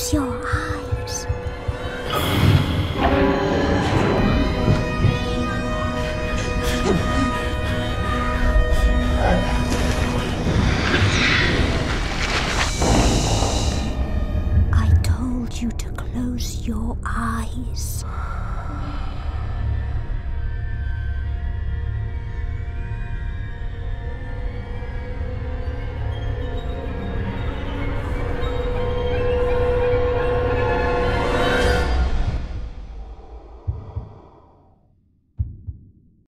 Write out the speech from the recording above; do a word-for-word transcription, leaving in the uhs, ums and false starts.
close your eyes. I told you to close your eyes.